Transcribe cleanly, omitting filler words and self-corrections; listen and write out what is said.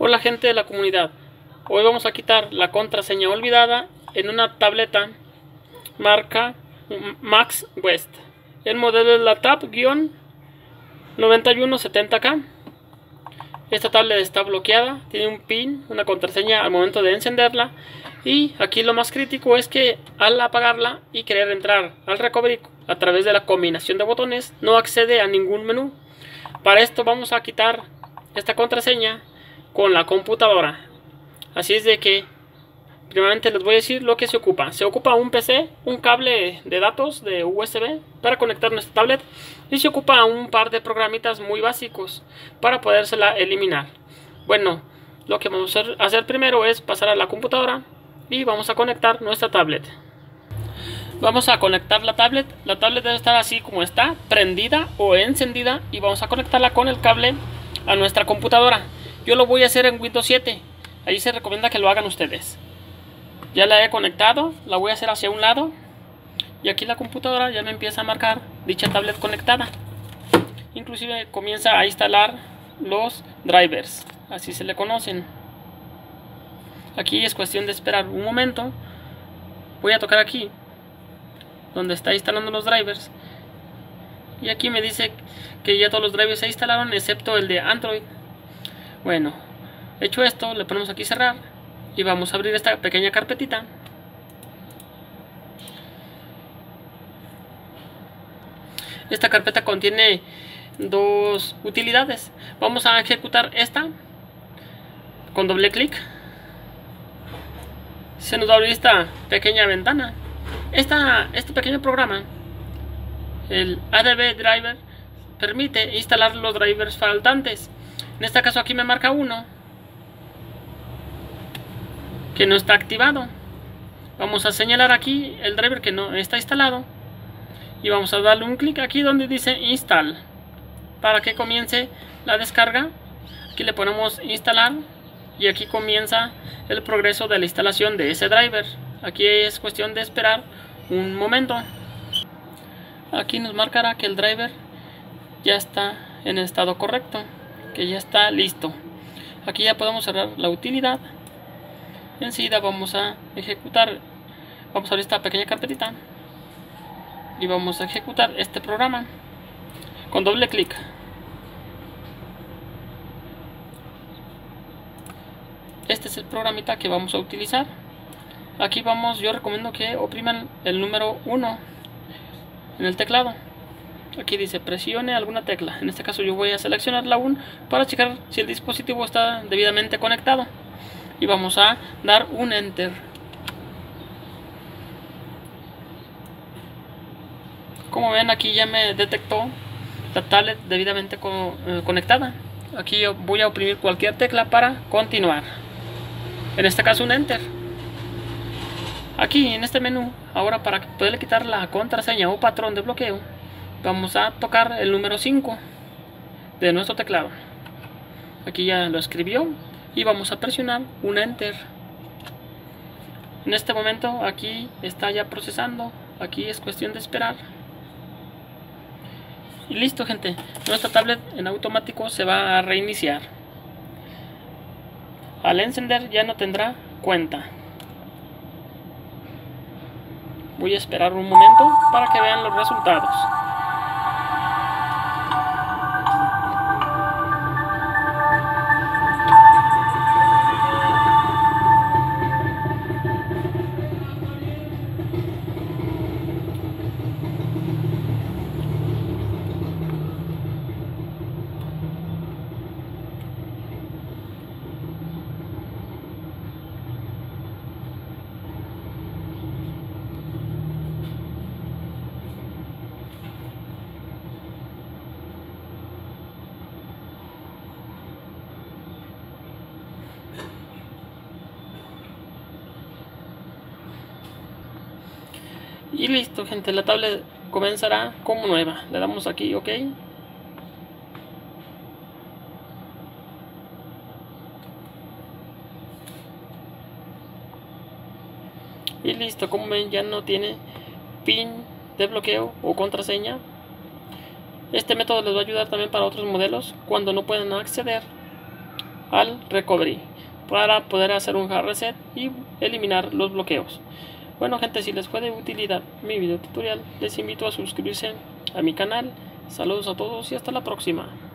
Hola gente de la comunidad, hoy vamos a quitar la contraseña olvidada en una tableta marca Maxwest. El modelo es la tab-9170K. Esta tableta está bloqueada, tiene un pin, una contraseña al momento de encenderla. Y aquí lo más crítico es que al apagarla y querer entrar al recovery a través de la combinación de botones, no accede a ningún menú. Para esto vamos a quitar esta contraseña con la computadora. Así es de que primeramente les voy a decir lo que se ocupa. Se ocupa un PC, un cable de datos de USB para conectar nuestra tablet, y se ocupa un par de programitas muy básicos para podérsela eliminar. Bueno, lo que vamos a hacer primero es pasar a la computadora y vamos a conectar nuestra tablet. Vamos a conectar la tablet. La tablet debe estar así como está, prendida o encendida, y vamos a conectarla con el cable a nuestra computadora. Yo lo voy a hacer en Windows 7, ahí se recomienda que lo hagan ustedes. Ya la he conectado, la voy a hacer hacia un lado, y aquí la computadora ya me empieza a marcar dicha tablet conectada. Inclusive comienza a instalar los drivers, así se le conocen. Aquí es cuestión de esperar un momento. Voy a tocar aquí donde está instalando los drivers, y aquí me dice que ya todos los drivers se instalaron excepto el de Android. Bueno, hecho esto, le ponemos aquí cerrar y vamos a abrir esta pequeña carpetita. Esta carpeta contiene dos utilidades. Vamos a ejecutar esta con doble clic. Se nos va a abrir esta pequeña ventana. Este pequeño programa, el ADB Driver, permite instalar los drivers faltantes. En este caso aquí me marca uno que no está activado. Vamos a señalar aquí el driver que no está instalado y vamos a darle un clic aquí donde dice install para que comience la descarga. Aquí le ponemos instalar y aquí comienza el progreso de la instalación de ese driver. Aquí es cuestión de esperar un momento. Aquí nos marcará que el driver ya está en estado correcto, que ya está listo. Aquí ya podemos cerrar la utilidad. Enseguida vamos a ejecutar, vamos a abrir esta pequeña carpetita y vamos a ejecutar este programa con doble clic. Este es el programita que vamos a utilizar. Aquí vamos, yo recomiendo que opriman el número 1 en el teclado. Aquí dice presione alguna tecla. En este caso yo voy a seleccionar la 1 para checar si el dispositivo está debidamente conectado. Y vamos a dar un enter. Como ven, aquí ya me detectó la tablet debidamente conectada. Aquí yo voy a oprimir cualquier tecla para continuar. En este caso un enter. Aquí en este menú, ahora para poderle quitar la contraseña o patrón de bloqueo, vamos a tocar el número 5 de nuestro teclado. Aquí ya lo escribió y vamos a presionar un enter. En este momento aquí está ya procesando. Aquí es cuestión de esperar. Y listo gente, nuestra tablet en automático se va a reiniciar. Al encender ya no tendrá cuenta. Voy a esperar un momento para que vean los resultados. Y listo gente, la tablet comenzará como nueva. Le damos aquí OK. Y listo, como ven ya no tiene pin de bloqueo o contraseña. Este método les va a ayudar también para otros modelos cuando no puedan acceder al recovery para poder hacer un hard reset y eliminar los bloqueos. Bueno gente, si les fue de utilidad mi video tutorial, les invito a suscribirse a mi canal. Saludos a todos y hasta la próxima.